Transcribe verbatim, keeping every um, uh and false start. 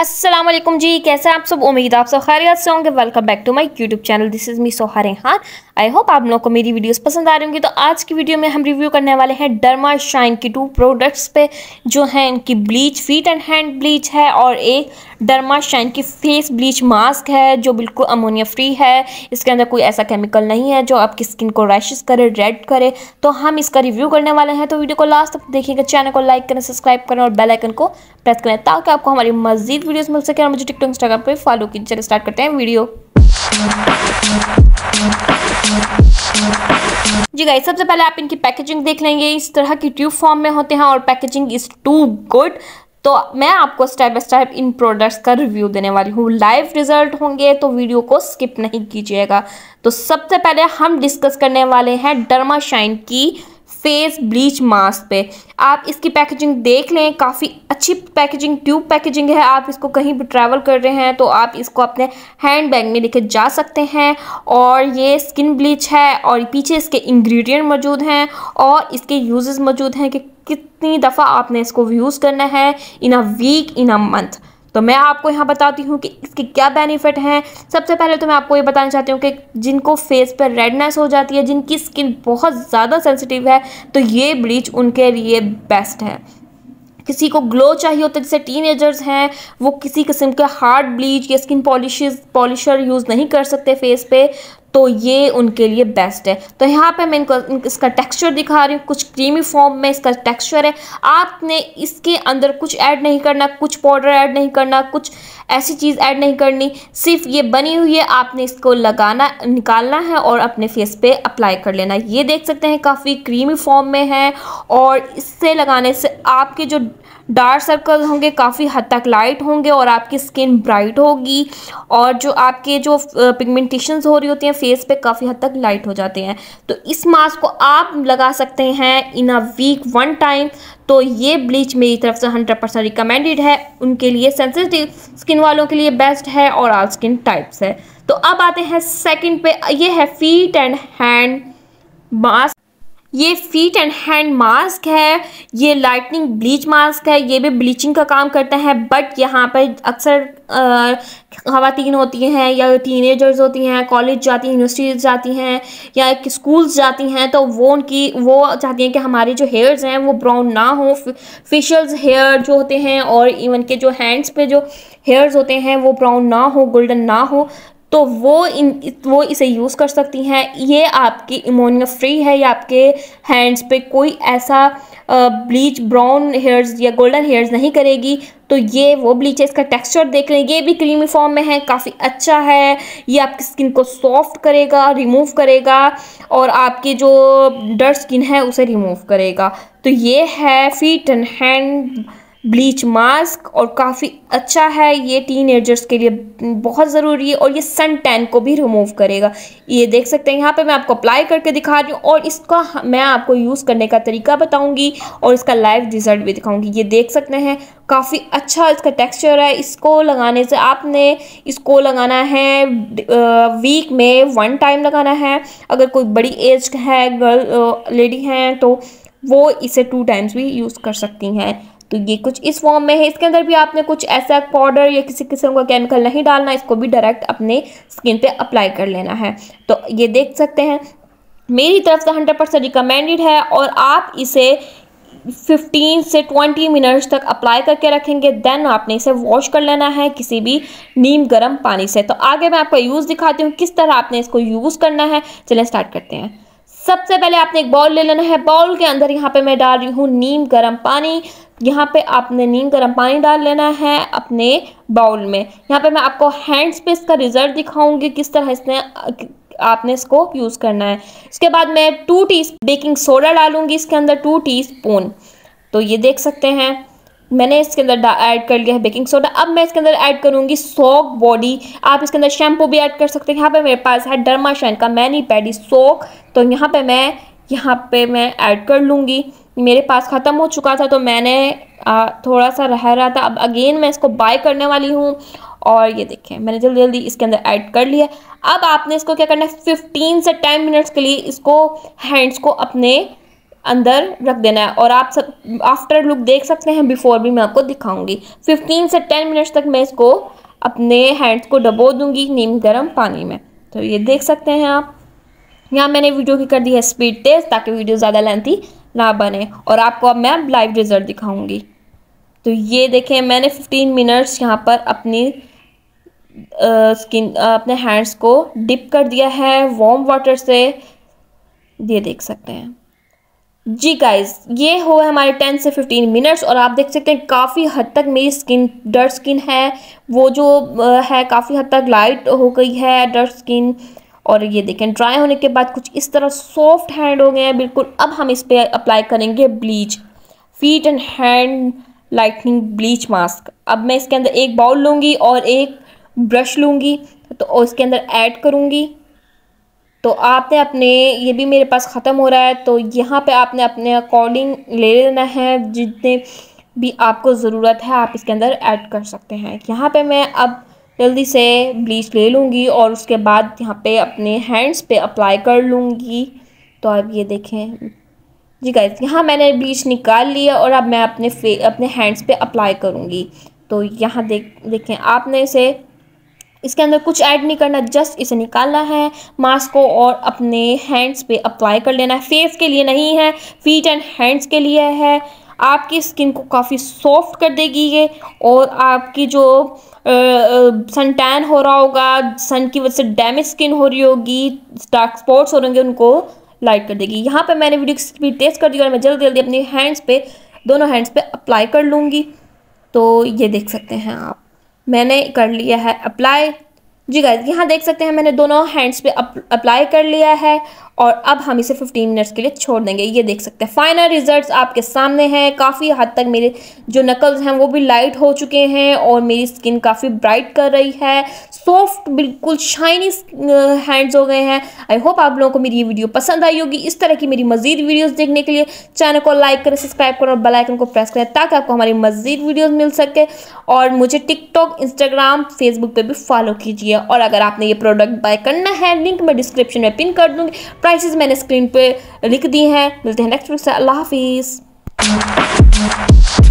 अस्सलामुअलैकुम जी, कैसे हैं आप सब। उम्मीद आप सब खैरियत से होंगे। Welcome back to my YouTube channel, this is me Soha Khan. I hope आप लोगों को मेरी वीडियोस पसंद आ रही होंगी। तो आज की वीडियो में हम रिव्यू करने वाले हैं डर्माशाइन की टू प्रोडक्ट्स पे, जो हैं इनकी bleach feet and hand bleach है और एक डर्माशाइन की फेस ब्लीच मास्क है जो बिल्कुल अमोनिया फ्री है। इसके अंदर कोई ऐसा केमिकल नहीं है जो आपकी स्किन को रैशेस करे, रेड करे। तो हम इसका रिव्यू करने वाले हैं, तो वीडियो को लास्ट तक देखिएगा। चैनल को लाइक करें, सब्सक्राइब करें और बेल आइकन को प्रेस करें ताकि आपको हमारी मजीद वीडियोस मिल सके। और मुझे टिकटॉक इंस्टाग्राम पे फॉलो कीजिए। चलिए स्टार्ट करते हैं वीडियो जी गाइस। सबसे पहले आप इनकी पैकेजिंग देख लेंगे। इस तरह की ट्यूब फॉर्म में होते हैं और पैकेजिंग इज टू गुड। तो मैं आपको स्टेप बाय स्टेप इन प्रोडक्ट्स का रिव्यू देने वाली हूँ। लाइव रिजल्ट होंगे तो वीडियो को स्किप नहीं कीजिएगा। तो सबसे पहले हम डिस्कस करने वाले हैं डर्माशाइन की फेस ब्लीच मास्क पे। आप इसकी पैकेजिंग देख लें, काफ़ी अच्छी पैकेजिंग, ट्यूब पैकेजिंग है। आप इसको कहीं भी ट्रैवल कर रहे हैं तो आप इसको अपने हैंड बैग में लेके जा सकते हैं। और ये स्किन ब्लीच है और पीछे इसके इंग्रेडिएंट मौजूद हैं और इसके यूजेस मौजूद हैं कि कितनी दफ़ा आपने इसको यूज़ करना है इन a week, in a month. तो मैं आपको यहाँ बताती हूँ कि इसके क्या बेनिफिट हैं। सबसे पहले तो मैं आपको ये बताना चाहती हूँ कि जिनको फेस पर रेडनेस हो जाती है, जिनकी स्किन बहुत ज़्यादा सेंसिटिव है, तो ये ब्लीच उनके लिए बेस्ट है। किसी को ग्लो चाहिए होता है, जैसे टीनेजर्स हैं, वो किसी किस्म के हार्ड ब्लीच या स्किन पॉलिशेस पॉलिशर यूज़ नहीं कर सकते फेस पे, तो ये उनके लिए बेस्ट है। तो यहाँ पे मैं इनको इसका टेक्सचर दिखा रही हूँ, कुछ क्रीमी फॉर्म में इसका टेक्सचर है। आपने इसके अंदर कुछ ऐड नहीं करना, कुछ पाउडर ऐड नहीं करना, कुछ ऐसी चीज़ ऐड नहीं करनी, सिर्फ ये बनी हुई है। आपने इसको लगाना, निकालना है और अपने फेस पे अप्लाई कर लेना। ये देख सकते हैं काफ़ी क्रीमी फॉर्म में है और इससे लगाने से आपके जो डार्क सर्कल होंगे काफ़ी हद तक लाइट होंगे और आपकी स्किन ब्राइट होगी। और जो आपके जो पिगमेंटेशंस हो रही होती हैं फेस पे काफ़ी हद तक लाइट हो जाते हैं। तो इस मास्क को आप लगा सकते हैं in a week, one time. तो ये ब्लीच मेरी तरफ से हंड्रेड परसेंट रिकमेंडेड है, उनके लिए सेंसिटिव स्किन वालों के लिए बेस्ट है और ऑल स्किन टाइप्स है। तो अब आते हैं सेकेंड पे, ये है फीट एंड हैंड मास्क। ये फीट एंड हैंड मास्क है, ये लाइटनिंग ब्लीच मास्क है। ये भी ब्लीचिंग का काम करता है, बट यहाँ पर अक्सर खवातीन होती हैं या टीनेजर्स होती हैं, कॉलेज जाती हैं, यूनिवर्सिटीज़ जाती हैं या स्कूल्स जाती हैं, तो वो उनकी वो चाहती हैं कि हमारे जो हेयर्स हैं वो ब्राउन ना हो। फेशियल्स हेयर जो होते हैं और इवन के जो हैंड्स पे जो हेयर्स होते हैं वो ब्राउन ना हो, गोल्डन ना हो, तो वो इन वो इसे यूज़ कर सकती हैं। ये आपकी अमोनिया फ्री है, या आपके हैंड्स पे कोई ऐसा ब्लीच ब्राउन हेयर्स या गोल्डन हेयर्स नहीं करेगी। तो ये वो ब्लीच है, इसका टेक्सचर देख लें, ये भी क्रीमी फॉर्म में है, काफ़ी अच्छा है। ये आपकी स्किन को सॉफ्ट करेगा, रिमूव करेगा और आपकी जो डर्ट स्किन है उसे रिमूव करेगा। तो ये है feet and hand bleach mask और काफ़ी अच्छा है। ये टीनेजर्स के लिए बहुत ज़रूरी है और ये सन टैन को भी रिमूव करेगा। ये देख सकते हैं, यहाँ पे मैं आपको अप्लाई करके दिखा रही हूँ और इसका मैं आपको यूज़ करने का तरीका बताऊँगी और इसका लाइव रिजल्ट भी दिखाऊँगी। ये देख सकते हैं काफ़ी अच्छा इसका टेक्सचर है। इसको लगाने से आपने इसको लगाना है वीक में वन टाइम लगाना है। अगर कोई बड़ी एज है गर्ल लेडी हैं तो वो इसे टू टाइम्स भी यूज़ कर सकती हैं। तो ये कुछ इस फॉर्म में है। इसके अंदर भी आपने कुछ ऐसा पाउडर या किसी किस्म का केमिकल नहीं डालना, इसको भी डायरेक्ट अपने स्किन पे अप्लाई कर लेना है। तो ये देख सकते हैं, मेरी तरफ से हंड्रेड परसेंट रिकमेंडेड है। और आप इसे फिफ्टीन से ट्वेंटी मिनट्स तक अप्लाई करके रखेंगे, देन आपने इसे वॉश कर लेना है किसी भी नीम गर्म पानी से। तो आगे मैं आपको यूज़ दिखाती हूँ किस तरह आपने इसको यूज़ करना है। चलिए स्टार्ट करते हैं। सबसे पहले आपने एक बाउल ले लेना है। बाउल के अंदर यहाँ पे मैं डाल रही हूँ नीम गर्म पानी। यहाँ पे आपने नीम गर्म पानी डाल लेना है अपने बाउल में। यहाँ पे मैं आपको हैंड्स पे इसका रिजल्ट दिखाऊंगी किस तरह इसने आपने इसको यूज़ करना है। इसके बाद मैं टू टी बेकिंग सोडा डालूंगी इसके अंदर, टू टी स्पून। तो ये देख सकते हैं मैंने इसके अंदर ऐड कर लिया है बेकिंग सोडा। अब मैं इसके अंदर ऐड करूंगी सोक बॉडी। आप इसके अंदर शैम्पू भी ऐड कर सकते हैं। यहाँ पे मेरे पास है डर्माशाइन का मैनी पैडी सोक, तो यहाँ पे मैं यहाँ पे मैं ऐड कर लूँगी। मेरे पास ख़त्म हो चुका था तो मैंने आ, थोड़ा सा रह रहा था। अब अगेन मैं इसको बाय करने वाली हूँ और ये देखें मैंने जल्दी जल्दी इसके अंदर ऐड कर लिया। अब आपने इसको क्या करना है, फिफ्टीन से टेन मिनट्स के लिए इसको हैंड्स को अपने अंदर रख देना है। और आप सब आफ्टर लुक देख सकते हैं, बिफोर भी मैं आपको दिखाऊंगी। फिफ्टीन से टेन मिनट्स तक मैं इसको अपने हैंड्स को डबो दूंगी नीम गर्म पानी में। तो ये देख सकते हैं आप, यहाँ मैंने वीडियो की कर दी है स्पीड तेज़ ताकि वीडियो ज़्यादा लेंथी ना बने। और आपको अब मैं लाइव रिजल्ट दिखाऊंगी। तो ये देखें, मैंने फिफ्टीन मिनट्स यहाँ पर अपनी स्किन अपने हैंड्स को डिप कर दिया है वार्म वाटर से। ये देख सकते हैं जी गाइज, ये हो हमारे टेन से फिफ्टीन मिनट्स। और आप देख सकते हैं काफ़ी हद तक मेरी स्किन डर्ट स्किन है वो जो है काफ़ी हद तक लाइट हो गई है डर्ट स्किन। और ये देखें ड्राई होने के बाद कुछ इस तरह सॉफ्ट हैंड हो गए हैं बिल्कुल। अब हम इस पर अप्लाई करेंगे bleach, feet and hand lightening bleach mask. अब मैं इसके अंदर एक बाउल लूँगी और एक ब्रश लूँगी तो इसके अंदर ऐड करूँगी। तो आपने अपने, ये भी मेरे पास ख़त्म हो रहा है, तो यहाँ पे आपने अपने अकॉर्डिंग ले लेना है, जितने भी आपको ज़रूरत है आप इसके अंदर ऐड कर सकते हैं। यहाँ पे मैं अब जल्दी से ब्लीच ले लूँगी और उसके बाद यहाँ पे अपने हैंड्स पे अप्लाई कर लूँगी। तो आप ये देखें जी गाइस, यहाँ मैंने ब्लीच निकाल लिया और अब मैं अपने फे अपने हैंड्स पर अप्लाई करूँगी। तो यहाँ देख देखें आपने इसे, इसके अंदर कुछ ऐड नहीं करना, जस्ट इसे निकालना है मास्क को और अपने हैंड्स पे अप्लाई कर लेना है। फेस के लिए नहीं है, फीट एंड हैंड्स के लिए है। आपकी स्किन को काफ़ी सॉफ्ट कर देगी ये। और आपकी जो सन टैन हो रहा होगा, सन की वजह से डैमेज स्किन हो रही होगी, डार्क स्पॉट्स हो रहेंगे, उनको लाइट कर देगी। यहाँ पे मैंने वीडियो की स्पीड तेज कर दी और मैं जल्दी जल्दी अपने हैंड्स पे, दोनों हैंड्स पे अप्लाई कर लूँगी। तो ये देख सकते हैं आप, मैंने कर लिया है अप्लाई। जी गाइस, यहाँ देख सकते हैं मैंने दोनों हैंड्स पे अप, अप्लाई कर लिया है। और अब हम इसे फिफ्टीन मिनट्स के लिए छोड़ देंगे। ये देख सकते हैं फाइनल रिजल्ट्स आपके सामने हैं। काफ़ी हद तक मेरे जो नकल्स हैं वो भी लाइट हो चुके हैं और मेरी स्किन काफ़ी ब्राइट कर रही है। सॉफ्ट बिल्कुल शाइनी हैंड्स हो गए हैं। आई होप आप लोगों को मेरी ये वीडियो पसंद आई होगी। इस तरह की मेरी मज़ीद वीडियोज़ देखने के लिए चैनल को लाइक करें, सब्सक्राइब करें और बेल आइकन को प्रेस करें ताकि आपको हमारी मज़ीद वीडियोज़ मिल सके। और मुझे टिकटॉक, इंस्टाग्राम, फेसबुक पर भी फॉलो कीजिए। और अगर आपने ये प्रोडक्ट बाय करना है, लिंक मैं डिस्क्रिप्शन में पिन कर दूँगी, प्राइसेस मैंने स्क्रीन पे लिख दी हैं। मिलते हैं नेक्स्ट वीडियो से। अल्लाह हाफिज़।